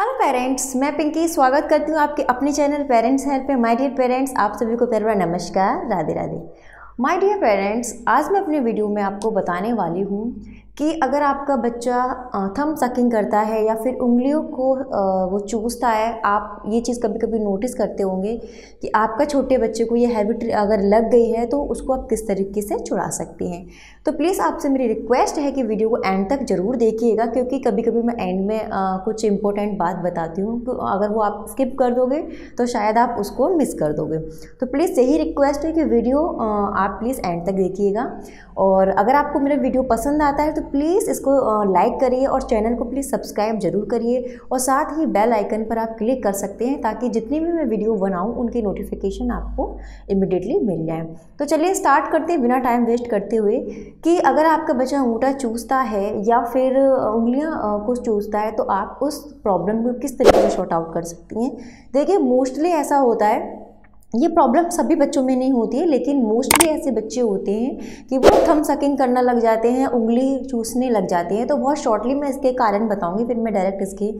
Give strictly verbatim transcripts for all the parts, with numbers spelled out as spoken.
Hello parents, मैं पिंकी स्वागत करती हूँ आपके अपने चैनल पेरेंट्स हेल्प पे। माय डियर पेरेंट्स, आप सभी को प्यार भरा नमस्कार, Radhe Radhe. My dear parents, आज मैं अपने वीडियो में आपको बताने वाली हूँ कि अगर आपका बच्चा थंब सकिंग करता है या फिर उंगलियों को वो चूसता है, आप ये चीज़ कभी कभी नोटिस करते होंगे कि आपका छोटे बच्चे को ये हैबिट अगर लग गई है तो उसको आप किस तरीके से छुड़ा सकती हैं। तो प्लीज़ आपसे मेरी रिक्वेस्ट है कि वीडियो को एंड तक ज़रूर देखिएगा, क्योंकि कभी कभी मैं एंड में आ, कुछ इंपॉर्टेंट बात बताती हूँ, तो अगर वो आप स्किप कर दोगे तो शायद आप उसको मिस कर दोगे। तो प्लीज़ यही रिक्वेस्ट है कि वीडियो आ, आप प्लीज़ एंड तक देखिएगा। और अगर आपको मेरा वीडियो पसंद आता है तो प्लीज़ इसको लाइक करिए और चैनल को प्लीज़ सब्सक्राइब जरूर करिए, और साथ ही बेल आइकन पर आप क्लिक कर सकते हैं ताकि जितनी भी मैं वीडियो बनाऊं उनकी नोटिफिकेशन आपको इमिडिएटली मिल जाए। तो चलिए स्टार्ट करते हैं बिना टाइम वेस्ट करते हुए कि अगर आपका बच्चा अंगूठा चूसता है या फिर उंगलियाँ को चूसता है तो आप उस प्रॉब्लम को किस तरीके से शॉर्ट आउट कर सकती हैं। देखिए, मोस्टली ऐसा होता है, ये प्रॉब्लम सभी बच्चों में नहीं होती है, लेकिन मोस्टली ऐसे बच्चे होते हैं कि वो थंब सकिंग करना लग जाते हैं, उंगली चूसने लग जाते हैं। तो बहुत शॉर्टली मैं इसके कारण बताऊंगी, फिर मैं डायरेक्ट इसकी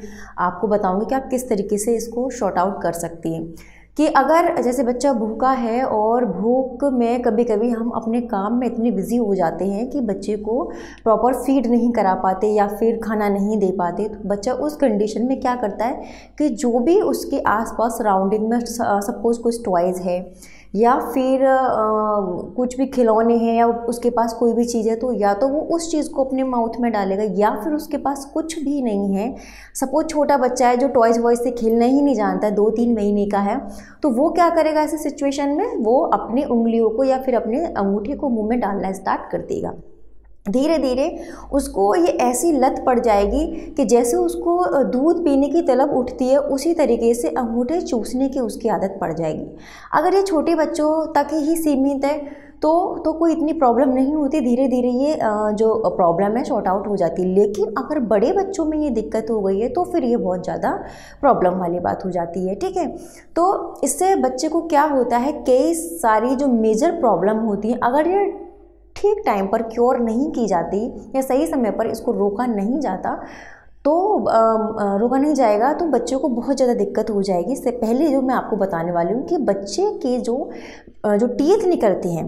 आपको बताऊंगी कि आप किस तरीके से इसको शॉर्ट आउट कर सकती हैं। कि अगर जैसे बच्चा भूखा है और भूख में कभी कभी हम अपने काम में इतने बिज़ी हो जाते हैं कि बच्चे को प्रॉपर फीड नहीं करा पाते या फिर खाना नहीं दे पाते, तो बच्चा उस कंडीशन में क्या करता है कि जो भी उसके आसपास सराउंडिंग में सपोज कुछ टॉयज़ है या फिर आ, कुछ भी खिलौने हैं या उसके पास कोई भी चीज़ है, तो या तो वो उस चीज़ को अपने माउथ में डालेगा या फिर उसके पास कुछ भी नहीं है। सपोज छोटा बच्चा है जो टॉयज वॉयज से खेलना ही नहीं जानता है, दो तीन महीने का है, तो वो क्या करेगा ऐसे सिचुएशन में, वो अपनी उंगलियों को या फिर अपने अंगूठे को मुंह में डालना स्टार्ट कर देगा। धीरे धीरे उसको ये ऐसी लत पड़ जाएगी कि जैसे उसको दूध पीने की तलब उठती है, उसी तरीके से अंगूठे चूसने की उसकी आदत पड़ जाएगी। अगर ये छोटे बच्चों तक ही सीमित है तो तो कोई इतनी प्रॉब्लम नहीं होती, धीरे धीरे ये जो प्रॉब्लम है शॉर्ट आउट हो जाती है। लेकिन अगर बड़े बच्चों में ये दिक्कत हो गई है तो फिर ये बहुत ज़्यादा प्रॉब्लम वाली बात हो जाती है, ठीक है। तो इससे बच्चे को क्या होता है, कई सारी जो मेजर प्रॉब्लम होती है अगर ये ठीक टाइम पर क्योर नहीं की जाती या सही समय पर इसको रोका नहीं जाता तो रोका नहीं जाएगा तो बच्चों को बहुत ज़्यादा दिक्कत हो जाएगी। इससे पहले जो मैं आपको बताने वाली हूँ कि बच्चे के जो जो टीथ निकलते हैं,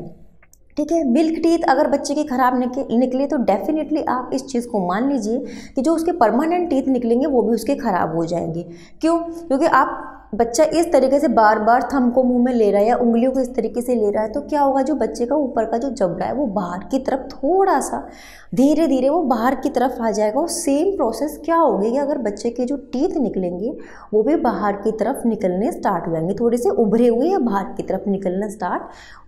ठीक है, मिल्क टीथ अगर बच्चे के ख़राब निकले तो डेफिनेटली आप इस चीज़ को मान लीजिए कि जो उसके परमानेंट टीथ निकलेंगे वो भी उसके ख़राब हो जाएंगे। क्यों? क्योंकि आप बच्चा इस तरीके से बार बार थंब को मुंह में ले रहा है या उंगलियों को इस तरीके से ले रहा है तो क्या होगा, जो बच्चे का ऊपर का जो जबड़ा है वो बाहर की तरफ थोड़ा सा धीरे धीरे वो बाहर की तरफ आ जाएगा। और सेम प्रोसेस क्या होगी कि अगर बच्चे के जो टीथ निकलेंगे वो भी बाहर की तरफ निकलने स्टार्ट हो जाएंगे, थोड़े से उभरे हुए या बाहर की तरफ निकलना स्टार्ट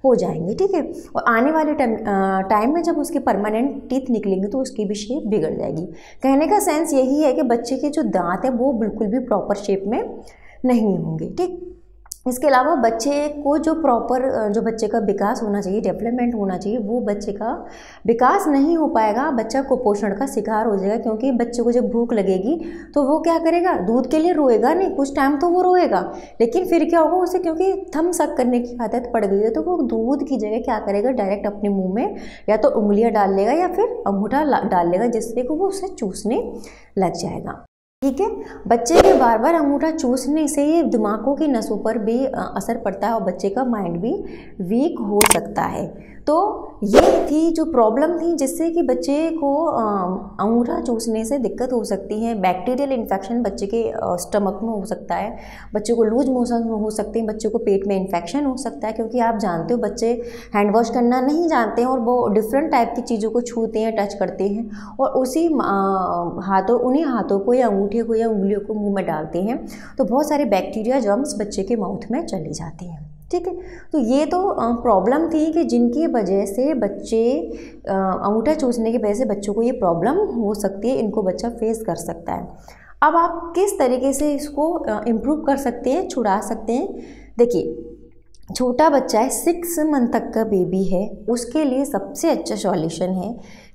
हो जाएंगे, ठीक है। और आने वाले टाइम टाइम में जब उसके परमानेंट टीथ निकलेंगे तो उसकी भी शेप बिगड़ जाएगी। कहने का सेंस यही है कि बच्चे के जो दांत है वो बिल्कुल भी प्रॉपर शेप में नहीं होंगे, ठीक। इसके अलावा बच्चे को जो प्रॉपर जो बच्चे का विकास होना चाहिए, डेवलपमेंट होना चाहिए, वो बच्चे का विकास नहीं हो पाएगा, बच्चा कुपोषण का शिकार हो जाएगा। क्योंकि बच्चे को जब भूख लगेगी तो वो क्या करेगा, दूध के लिए रोएगा नहीं, कुछ टाइम तो वो रोएगा, लेकिन फिर क्या होगा उसे, क्योंकि थंब सक करने की आदत पड़ गई है तो वो दूध की जगह क्या करेगा, डायरेक्ट अपने मुँह में या तो उंगलियाँ डाल लेगा या फिर अंगूठा डाल लेगा, जिससे कि वो उसे चूसने लग जाएगा, ठीक है। बच्चे के बार बार अंगूठा चूसने से ये दिमागों की नसों पर भी असर पड़ता है और बच्चे का माइंड भी वीक हो सकता है। तो ये थी जो प्रॉब्लम थी जिससे कि बच्चे को अंगूठा चूसने से दिक्कत हो सकती है। बैक्टीरियल इन्फेक्शन बच्चे के स्टमक में हो सकता है, बच्चे को लूज मोशन हो सकते हैं, बच्चे को पेट में इन्फेक्शन हो सकता है, क्योंकि आप जानते हो बच्चे हैंड वॉश करना नहीं जानते हैं और वो डिफरेंट टाइप की चीज़ों को छूते हैं, टच करते हैं और उसी हाथों उन्हीं हाथों को या अंगूठे को या उंगलियों को मुँह में डालते हैं, तो बहुत सारे बैक्टीरिया जर्म्स बच्चे के माउथ में चले जाते हैं, ठीक है। तो ये तो प्रॉब्लम थी कि जिनकी वजह से बच्चे अंगूठा चूसने की वजह से बच्चों को ये प्रॉब्लम हो सकती है, इनको बच्चा फेस कर सकता है। अब आप किस तरीके से इसको इम्प्रूव कर सकते हैं, छुड़ा सकते हैं। देखिए, छोटा बच्चा है, सिक्स मंथ तक का बेबी है, उसके लिए सबसे अच्छा सॉल्यूशन है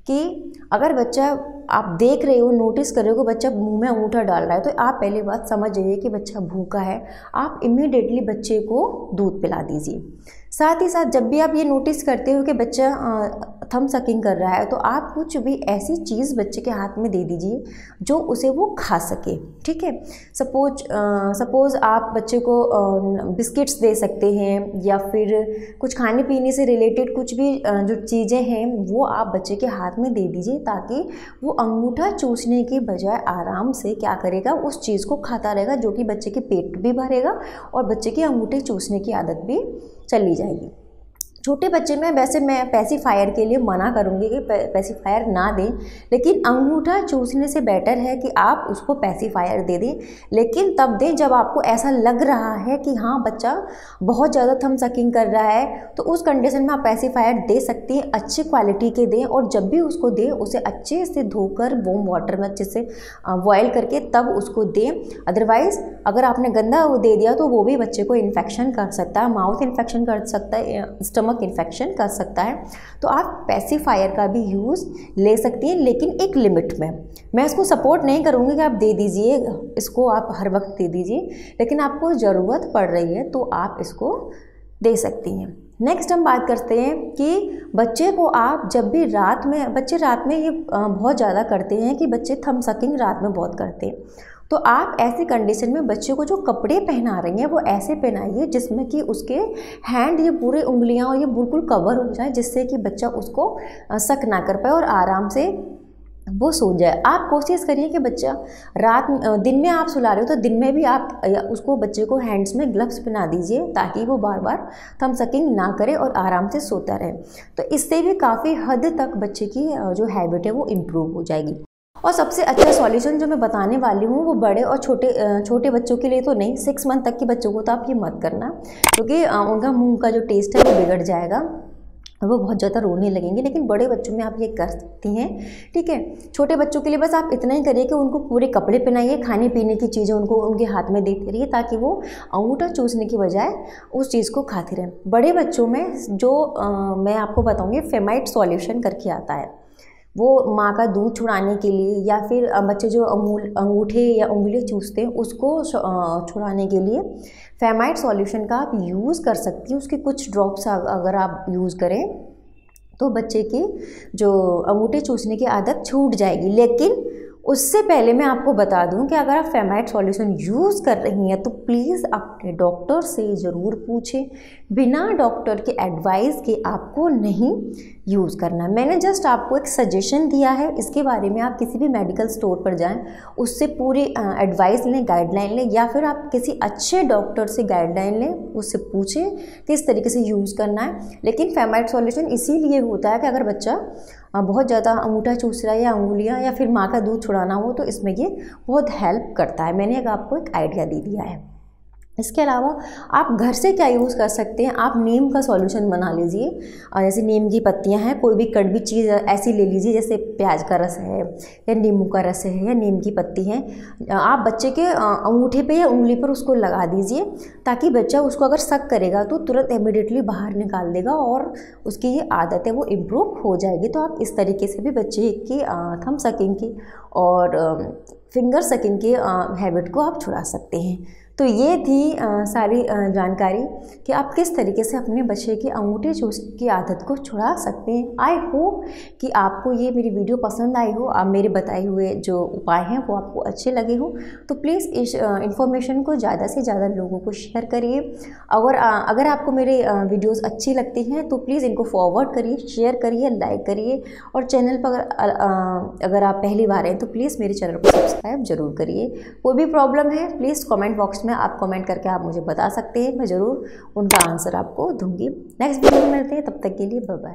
कि अगर बच्चा आप देख रहे हो, नोटिस कर रहे हो कि बच्चा मुंह में अंगूठा डाल रहा है, तो आप पहले बात समझ जाइए कि बच्चा भूखा है, आप इमीडिएटली बच्चे को दूध पिला दीजिए। साथ ही साथ जब भी आप ये नोटिस करते हो कि बच्चा थम सकिंग कर रहा है, तो आप कुछ भी ऐसी चीज़ बच्चे के हाथ में दे दीजिए जो उसे वो खा सके। ठीक है, सपोज सपोज़ आप बच्चे को बिस्किट्स दे सकते हैं, या फिर कुछ खाने पीने से रिलेटेड कुछ भी जो चीज़ें हैं वो आप बच्चे के हाथ में दे दीजिए, ताकि वो अंगूठा चूसने के बजाय आराम से क्या करेगा, उस चीज़ को खाता रहेगा, जो कि बच्चे के पेट भी भरेगा और बच्चे के अंगूठे चूसने की आदत भी चली जाएगी। छोटे बच्चे में वैसे मैं पैसिफायर के लिए मना करूँगी कि पैसिफायर ना दें, लेकिन अंगूठा चूसने से बेटर है कि आप उसको पैसिफायर दे दें, लेकिन तब दें जब आपको ऐसा लग रहा है कि हाँ बच्चा बहुत ज़्यादा थम सकिंग कर रहा है, तो उस कंडीशन में आप पैसिफायर दे सकती हैं। अच्छी क्वालिटी के दें, और जब भी उसको दें उसे अच्छे से धोकर वॉम वाटर में अच्छे से बॉयल करके तब उसको दें। अदरवाइज़ अगर आपने गंदा दे दिया तो वो भी बच्चे को इन्फेक्शन कर सकता है, माउथ इन्फेक्शन कर सकता है, स्टमक इन्फेक्शन कर सकता है। तो आप पैसिफायर का भी यूज़ ले सकती हैं, लेकिन एक लिमिट में। मैं इसको सपोर्ट नहीं करूँगी कि आप दे दीजिए, इसको आप हर वक्त दे दीजिए, लेकिन आपको ज़रूरत पड़ रही है तो आप इसको दे सकती हैं। नेक्स्ट हम बात करते हैं कि बच्चे को आप जब भी रात में, बच्चे रात में ये बहुत ज़्यादा करते हैं कि बच्चे थम सकिंग रात में बहुत करते हैं, तो आप ऐसी कंडीशन में बच्चे को जो कपड़े पहना रही हैं वो ऐसे पहनाइए जिसमें कि उसके हैंड, ये पूरे उंगलियां और ये बिल्कुल कवर हो जाए, जिससे कि बच्चा उसको शक ना कर पाए और आराम से वो सो जाए। आप कोशिश करिए कि बच्चा रात, दिन में आप सुला रहे हो तो दिन में भी आप उसको, बच्चे को हैंड्स में ग्लव्स पहना दीजिए, ताकि वो बार बार थम सकिंग ना करे और आराम से सोता रहे। तो इससे भी काफ़ी हद तक बच्चे की जो हैबिट है वो इम्प्रूव हो जाएगी। और सबसे अच्छा सॉल्यूशन जो मैं बताने वाली हूँ वो बड़े और छोटे छोटे बच्चों के लिए तो नहीं, सिक्स मंथ तक के बच्चों को तो आप ये मत करना, क्योंकि उनका मुंह का जो टेस्ट है वो बिगड़ जाएगा, वो बहुत ज़्यादा रोने लगेंगे। लेकिन बड़े बच्चों में आप ये कर सकती हैं। ठीक है, छोटे बच्चों के लिए बस आप इतना ही करिए कि उनको पूरे कपड़े पहनाइए, खाने पीने की चीज़ें उनको उनके हाथ में देते रहिए, ताकि वो अंगूठा चूसने की बजाय उस चीज़ को खाते रहें। बड़े बच्चों में जो आ, मैं आपको बताऊँगी फेमाइट सॉल्यूशन करके आता है, वो माँ का दूध छुड़ाने के लिए, या फिर बच्चे जो अंगूठे या उंगलियाँ चूसते हैं उसको छुड़ाने के लिए फेमाइड सॉल्यूशन का आप यूज़ कर सकती हैं। उसके कुछ ड्रॉप्स अगर आप यूज़ करें तो बच्चे की जो अंगूठे चूसने की आदत छूट जाएगी। लेकिन उससे पहले मैं आपको बता दूं कि अगर आप फेमाइड सॉल्यूशन यूज़ कर रही हैं तो प्लीज़ अपने डॉक्टर से ज़रूर पूछें। बिना डॉक्टर के एडवाइस के आपको नहीं यूज़ करना। मैंने जस्ट आपको एक सजेशन दिया है, इसके बारे में आप किसी भी मेडिकल स्टोर पर जाएं, उससे पूरी एडवाइस लें, गाइडलाइन लें, या फिर आप किसी अच्छे डॉक्टर से गाइडलाइन लें, उससे पूछें किस तरीके से यूज़ करना है। लेकिन फेमाइड सॉल्यूशन इसीलिए होता है कि अगर बच्चा बहुत ज़्यादा अंगूठा चूस रहा है या अंगुलियाँ, या फिर माँ का दूध छुड़ाना हो, तो इसमें ये बहुत हेल्प करता है। मैंने एक आपको एक आइडिया दे दिया है। इसके अलावा आप घर से क्या यूज़ कर सकते हैं, आप नीम का सॉल्यूशन बना लीजिए। जैसे नीम की पत्तियां हैं, कोई भी कड़वी चीज़ ऐसी ले लीजिए, जैसे प्याज का रस है या नींबू का रस है या नीम की पत्ती है, आप बच्चे के अंगूठे पे या उंगली पर उसको लगा दीजिए, ताकि बच्चा उसको अगर शक करेगा तो तुरंत इमीडिएटली बाहर निकाल देगा और उसकी ये आदत है वो इम्प्रूव हो जाएगी। तो आप इस तरीके से भी बच्चे की थम सकिंग की और फिंगर सकिंग की हैबिट को आप छुड़ा सकते हैं। तो ये थी आ, सारी आ, जानकारी कि आप किस तरीके से अपने बच्चे की अंगूठे चूसने की आदत को छुड़ा सकते हैं। आई होप कि आपको ये मेरी वीडियो पसंद आई हो, आप मेरे बताए हुए जो उपाय हैं वो आपको अच्छे लगे हो। तो प्लीज़ इस इंफॉर्मेशन को ज़्यादा से ज़्यादा लोगों को शेयर करिए। अगर आ, अगर आपको मेरे आ, वीडियोस अच्छी लगती हैं तो प्लीज़ इनको फॉरवर्ड करिए, शेयर करिए, लाइक करिए, और चैनल पर अगर, आ, अगर आप पहली बार हैं तो प्लीज़ मेरे चैनल को सब्सक्राइब ज़रूर करिए। कोई भी प्रॉब्लम है प्लीज़ कॉमेंट बॉक्स आप कमेंट करके आप मुझे बता सकते हैं, मैं ज़रूर उनका आंसर आपको दूंगी। नेक्स्ट वीडियो में मिलते हैं, तब तक के लिए बाय बाय।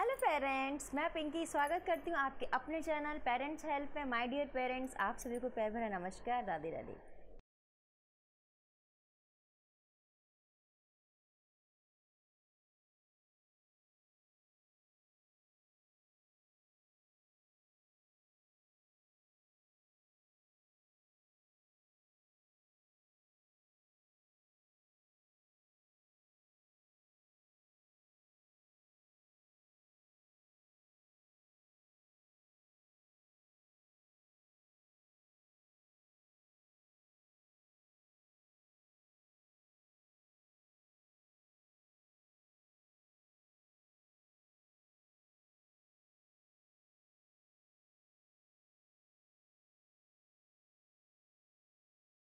हेलो पेरेंट्स, मैं पिंकी स्वागत करती हूँ आपके अपने चैनल पेरेंट्स हेल्प में। माय डियर पेरेंट्स, आप सभी को प्यार भरा नमस्कार, राधे राधे।